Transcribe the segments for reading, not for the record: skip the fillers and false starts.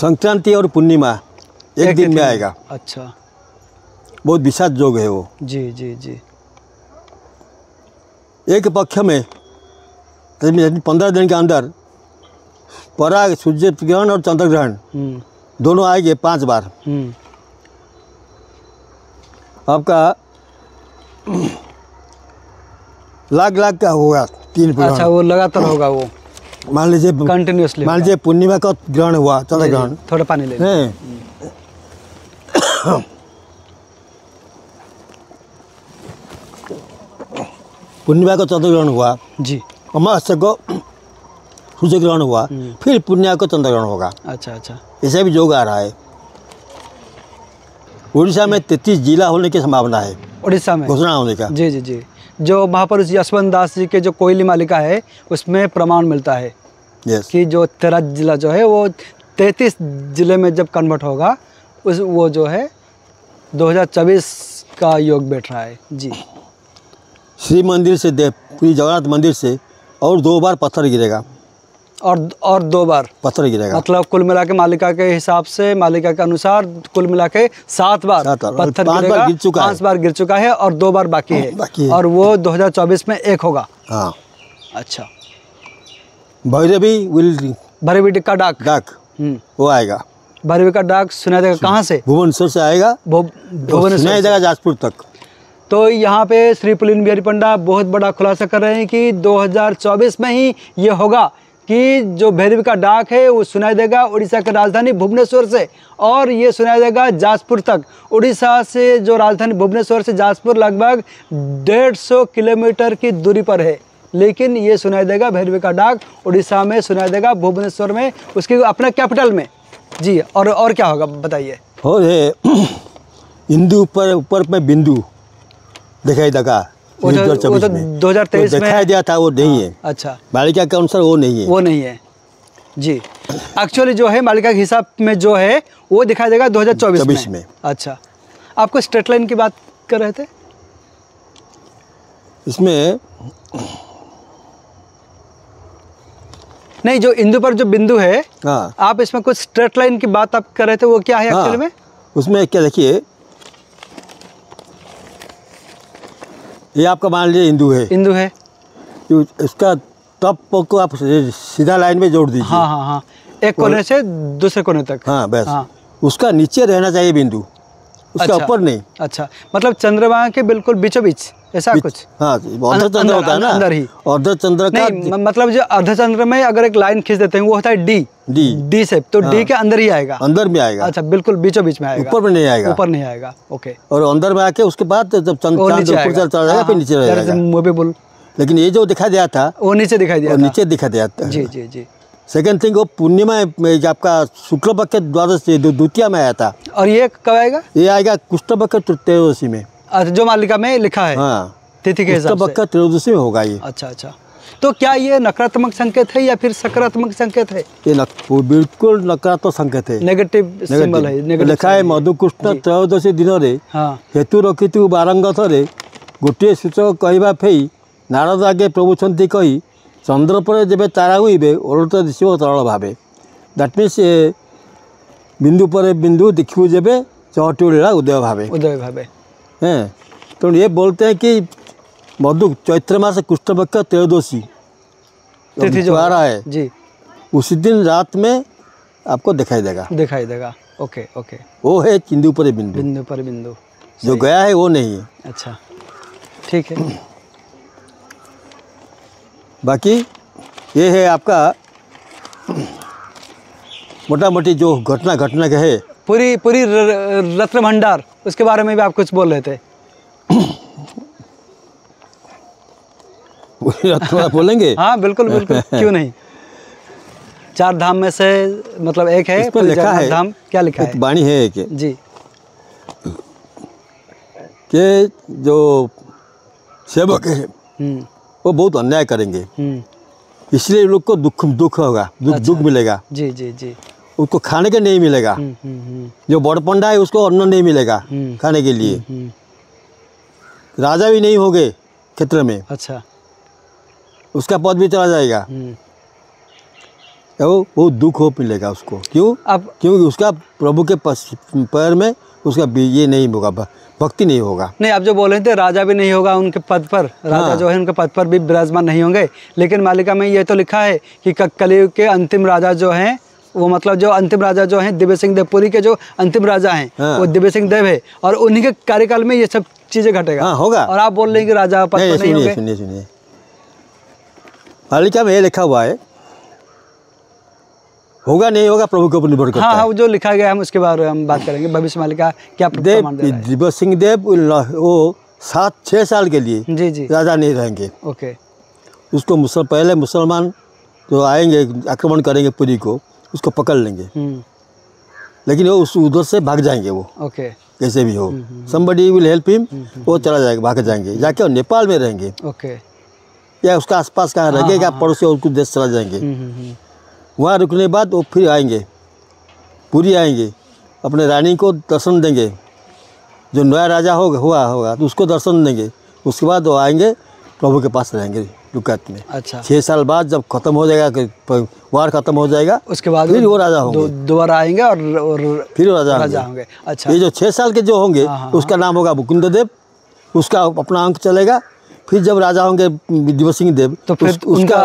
संक्रांति और पूर्णिमा एक दिन में आएगा। अच्छा, बहुत विशाल योग है वो। जी जी जी। एक पक्ष में 15 दिन के अंदर पराग, सूर्य ग्रहण और चंद्र ग्रहण दोनों आएंगे 5 बार। आपका लाख का होगा 3। अच्छा, वो लगातार होगा वो। मान लीजिए कंटिन्यूअसली, मान लीजिए पूर्णिमा का ग्रहण हुआ, चंद्र ग्रहण, थोड़ा पानी ले लें। पूर्णिमा को चंद्र ग्रहण हुआ जी, अमावस्या को सूर्य ग्रहण हुआ, फिर पूर्णिमा को चंद्र ग्रहण होगा। अच्छा अच्छा, ऐसे भी योग आ रहा है। उड़ीसा में 33 जिला होने की संभावना है, उड़ीसा में घोषणा होने का। जी जी जी। जो महापुरुष यशवंत दास जी के जो कोयली मालिका है उसमें प्रमाण मिलता है कि जो 13 जिला जो है वो 33 जिले में जब कन्वर्ट होगा, उस वो जो है 2024 का योग बैठ रहा है जी। श्री मंदिर से देव, श्री जगन्नाथ मंदिर से और 2 बार पत्थर गिरेगा, और 2 बार पत्थर गिरेगा। मतलब कुल मिला के मालिका के हिसाब से, मालिका के अनुसार कुल मिला के 7 बार पत्थर गिरेगा। 5 बार गिर चुका है और 2 बार बाकी है, और वो 2024 में 1 होगा। हाँ। अच्छा, भैरवी का डाक वो आएगा। भैरवी का डाक सुनाई देगा। कहाँ से? भुवनेश्वर से आएगा, सुनाई देगा जाजपुर तक। तो यहाँ पे श्री पुलिन बिहारी पंडा बहुत बड़ा खुलासा कर रहे हैं कि 2024 में ही ये होगा कि जो भैरवी का डाक है वो सुनाई देगा उड़ीसा की राजधानी भुवनेश्वर से, और ये सुनाई देगा जाजपुर तक। उड़ीसा से जो राजधानी भुवनेश्वर से जाजपुर लगभग 150 किलोमीटर की दूरी पर है, लेकिन ये सुनाई देगा भैरवी का डाक उड़ीसा में, सुनाई देगा भुवनेश्वर में, उसके अपने कैपिटल में जी। और क्या होगा बताइए? और हिंदू पर ऊपर में बिंदु दिखाई देगा। 2023 में दिखाई दिया था, वो नहीं है। अच्छा, मालिका के अनुसार वो नहीं है, वो नहीं है जी। एक्चुअली जो है मालिका के हिसाब में जो है वो दिखाई देगा 2024 में। अच्छा, आपको स्ट्रेट लाइन की बात कर रहे थे। इसमें नहीं, जो इंदु पर जो बिंदु है। हाँ। आप इसमें कुछ स्ट्रेट लाइन की बात आप कर रहे थे, वो क्या है एक्चुअली में? उसमें क्या देखिए, ये आपका मान लीजिए हिंदू है, हिंदू है, इसका टॉप को आप सीधा लाइन में जोड़ दीजिए। हाँ हाँ हाँ, एक कोने से दूसरे कोने तक। हाँ बस। हाँ। उसका नीचे रहना चाहिए बिंदु, उसका ऊपर नहीं। अच्छा, मतलब चंद्रमा के बिल्कुल बीचों बीच ऐसा कुछ। हाँ, अर्धचंद्र होता है ना, अंदर ही अर्धचंद्र का। मतलब जो अर्धचंद्र में अगर एक लाइन खींच देते हैं वो होता है डी, डी डी शेप, तो डी के अंदर ही आएगा, अंदर में आएगा। अच्छा, बिल्कुल बीचों बीच में आएगा, ऊपर में नहीं आएगा, ऊपर नहीं आएगा। ओके, और अंदर में आके उसके बाद जब चंद्र फिर नीचे रहेगा मूवेबल। लेकिन ये जो दिखा दिया था वो नीचे दिखाई दिया, नीचे दिखा दिया था। जी जी जी। सेकंड थिंग, वो पूर्णिमा में आपका शुक्ल पक्ष द्वादश द्वितीया में आया था, और ये कब आएगा? ये आएगा कृष्ण पक्ष त्रयोदशी में, जो मालिका में लिखा है। हाँ। तिथि के हिसाब से त्रयोदशी में होगा ये। अच्छा अच्छा, तो क्या ये नकारात्मक संकेत है या फिर सकारात्मक संकेत है? ये बिल्कुल नकारात्मक संकेत है, नेगेटिव सिंबल है। लिखा है मधुकृष्ण त्रयोदशी दिन हेतु रखी बारंग थे गोटे सूचक कहवा फेई नारद आगे प्रभु कही चंद्र पर जब तारा हुए ओलट दिशा तरल भावे। दैट मीन्स बिंदु पर बिंदु देखू जब चौटी लीला उदय भावे, उदय भावे। हैं, तो ये बोलते हैं कि मधु चैत्र मास कृष्ण पक्ष त्रयोदशी तिथि जो आ रहा है जी, उसी दिन रात में आपको दिखाई देगा, दिखाई देगा। ओके ओके, वो है बिंदु पर बिंदु, बिंदु पर बिंदु, जो गया है वो नहीं है। अच्छा, ठीक है। बाकी ये है आपका मोटा मोटी जो घटना के है, पूरी रत्न भंडार, उसके बारे में भी आप कुछ बोल रहे थे। बोलेंगे? हाँ बिल्कुल बिल्कुल, क्यों नहीं। 4 धाम में से मतलब एक है, पर लिखा है धाम, क्या लिखा है? वाणी है एक जी के जो सेवक है वो बहुत अन्याय करेंगे, इसलिए लोग को दुख होगा, दुख मिलेगा जी जी जी। उसको खाने के नहीं मिलेगा, जो बड़पंडा है उसको अन्न नहीं मिलेगा खाने के लिए, राजा भी नहीं होंगे क्षेत्र में। अच्छा, उसका पद भी चला जाएगा। वो बहुत दुख हो मिलेगा उसको। क्यों? अब क्योंकि उसका प्रभु के पैर में उसका ये नहीं होगा, भक्ति नहीं होगा। नहीं, आप जो बोल रहे थे राजा भी नहीं होगा उनके पद पर, राजा हाँ। जो है उनके पद पर भी विराजमान नहीं होंगे। लेकिन मालिका में ये तो लिखा है कि कलयुग के अंतिम राजा जो हैं वो मतलब जो अंतिम राजा जो हैं दिव्य सिंह देव, पुरी के जो अंतिम राजा हैं हाँ। वो दिव्य सिंह देव है और उन्हीं के कार्यकाल में ये सब चीजें घटेगा हाँ, होगा। और आप बोल रहे हैं कि राजा पद पर नहीं होंगे। सुनिए सुनिए, मालिका में ये लिखा हुआ है, होगा नहीं होगा प्रभु के ऊपर निर्भर करता है। हाँ, वो जो लिखा गया हम उसके बारे में हम बात करेंगे। भविष्य मालिका क्या देव दिव्य सिंह देव वो 7-6 साल के लिए जी राजा नहीं रहेंगे। ओके, उसको पहले मुसलमान जो आएंगे आक्रमण करेंगे पुरी को, उसको पकड़ लेंगे, लेकिन वो उस उधर से भाग जाएंगे वो। ओके, कैसे भी हो somebody will help him, वो चला जाएगा, भाग जाएंगे, जाके नेपाल में रहेंगे। ओके, या उसका आसपास कहाँ रहेगा, पड़ोसी और कुछ देश चला जाएंगे। वहाँ रुकने के बाद वो फिर आएंगे, पूरी आएंगे, अपने रानी को दर्शन देंगे, जो नया राजा हुआ होगा तो उसको दर्शन देंगे। उसके बाद वो आएंगे प्रभु के पास रहेंगे दुकात में। अच्छा, 6 साल बाद जब खत्म हो जाएगा, वार खत्म हो जाएगा, उसके बाद फिर वो राजा होंगे, दोबारा आएंगे और फिर राजा होंगे। अच्छा, ये जो 6 साल के जो होंगे उसका नाम होगा भुकंद देव, उसका अपना अंक चलेगा। फिर जब राजा होंगे दिव्य सिंह देव तो फिर उनका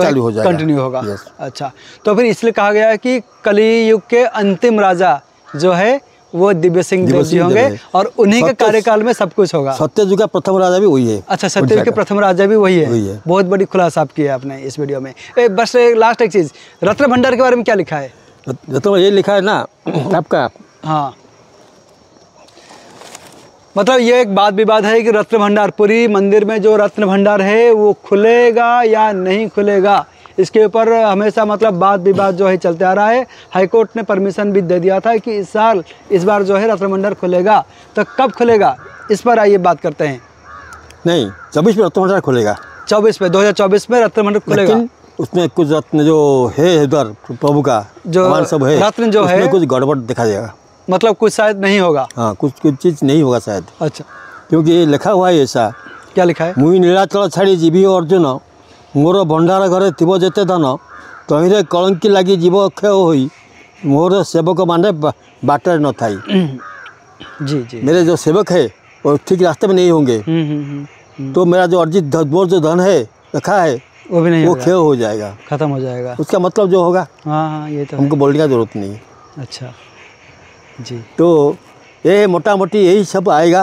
चालू हो जाएगा, कंटिन्यू होगा। अच्छा, तो फिर इसलिए कहा गया है कि कलयुग के अंतिम राजा जो है वो दिव्य सिंह देव जी होंगे और उन्हीं के कार्यकाल में सब कुछ होगा। सत्ययुग का प्रथम राजा भी वही है। अच्छा, सत्ययुग के प्रथम राजा भी वही है। बहुत बड़ी खुलासा आप किया आपने इस वीडियो में। बस लास्ट एक चीज, रत्न भंडार के बारे में क्या लिखा है? रत्न ये लिखा है ना आपका, हाँ मतलब ये एक बात विवाद है कि रत्न भंडार पूरी मंदिर में जो रत्न भंडार है वो खुलेगा या नहीं खुलेगा, इसके ऊपर हमेशा मतलब बात विवाद जो है चलते आ रहा है। हाईकोर्ट ने परमिशन भी दे दिया था कि इस बार जो है रत्न भंडार खुलेगा, तो कब खुलेगा इस पर आइए बात करते हैं। नहीं, 24 में रत्न भंडार खुलेगा, 2024 में रत्न भंडार खुलेगा। उसमें कुछ रत्न जो है इधर प्रभु का जो रत्न जो है कुछ गड़बड़ दिखा जाएगा, मतलब कुछ शायद नहीं होगा। हाँ, कुछ चीज़ नहीं होगा शायद। अच्छा, क्योंकि ये लिखा हुआ है ऐसा। क्या लिखा है? मुई नीलाचल छाड़ी जीवी अर्जुन मोर भंडार घरे थी जेते धन तहिरे कलंकी लगी जीव अक्षय होई मोर सेवक माने बाटर न थाई। जी जी, मेरे जो सेवक है वो ठीक रास्ते में नहीं होंगे तो मेरा जो अर्जित मोर जो धन है रखा है वो भी नहीं, वो क्षय हो जाएगा, खत्म हो जाएगा। उसका मतलब जो होगा हाँ, ये तो हमको बोलने का जरूरत नहीं। अच्छा जी, तो ये मोटा मोटी यही सब आएगा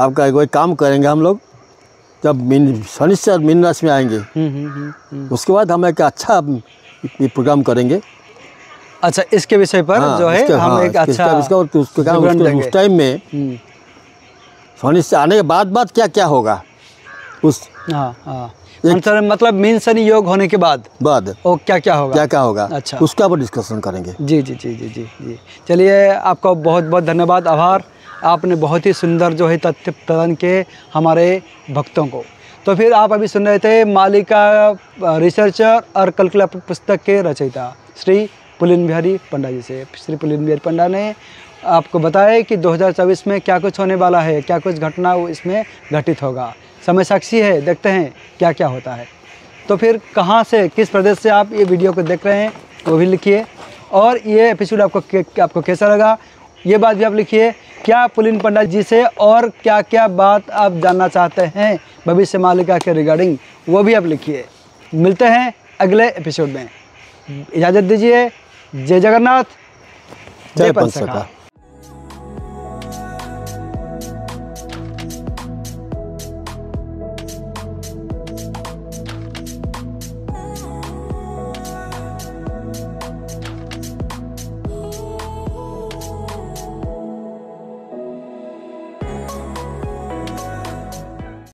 आपका कोई काम करेंगे हम लोग जब शनिश्चर मीन राशि में आएंगे उसके बाद हम एक अच्छा प्रोग्राम करेंगे। अच्छा, इसके विषय पर हाँ, जो है हम हाँ, एक अच्छा उस टाइम में शनिश्चर आने के बाद क्या क्या होगा उस मतलब मीन शनि योग होने के बाद और क्या क्या होगा अच्छा, उसका पर डिस्कशन करेंगे। जी। चलिए, आपका बहुत बहुत धन्यवाद, आभार। आपने बहुत ही सुंदर जो है तथ्य प्रदान किए हमारे भक्तों को। तो फिर आप अभी सुन रहे थे मालिका रिसर्चर और कलकुला पुस्तक के रचयिता श्री पुलिन बिहारी पंडा जी से। श्री पुलिन बिहारी पंडा ने आपको बताया कि 2024 में क्या कुछ होने वाला है, क्या कुछ घटना इसमें घटित होगा। समय साक्षी है, देखते हैं क्या क्या होता है। तो फिर कहाँ से, किस प्रदेश से आप ये वीडियो को देख रहे हैं वो भी लिखिए, और ये एपिसोड आपको कैसा लगा ये बात भी आप लिखिए। क्या पुलिन पंडा जी से और क्या क्या बात आप जानना चाहते हैं भविष्य मालिका के रिगार्डिंग, वो भी आप लिखिए। मिलते हैं अगले एपिसोड में, इजाज़त दीजिए। जय जगन्नाथ, जय पंचका।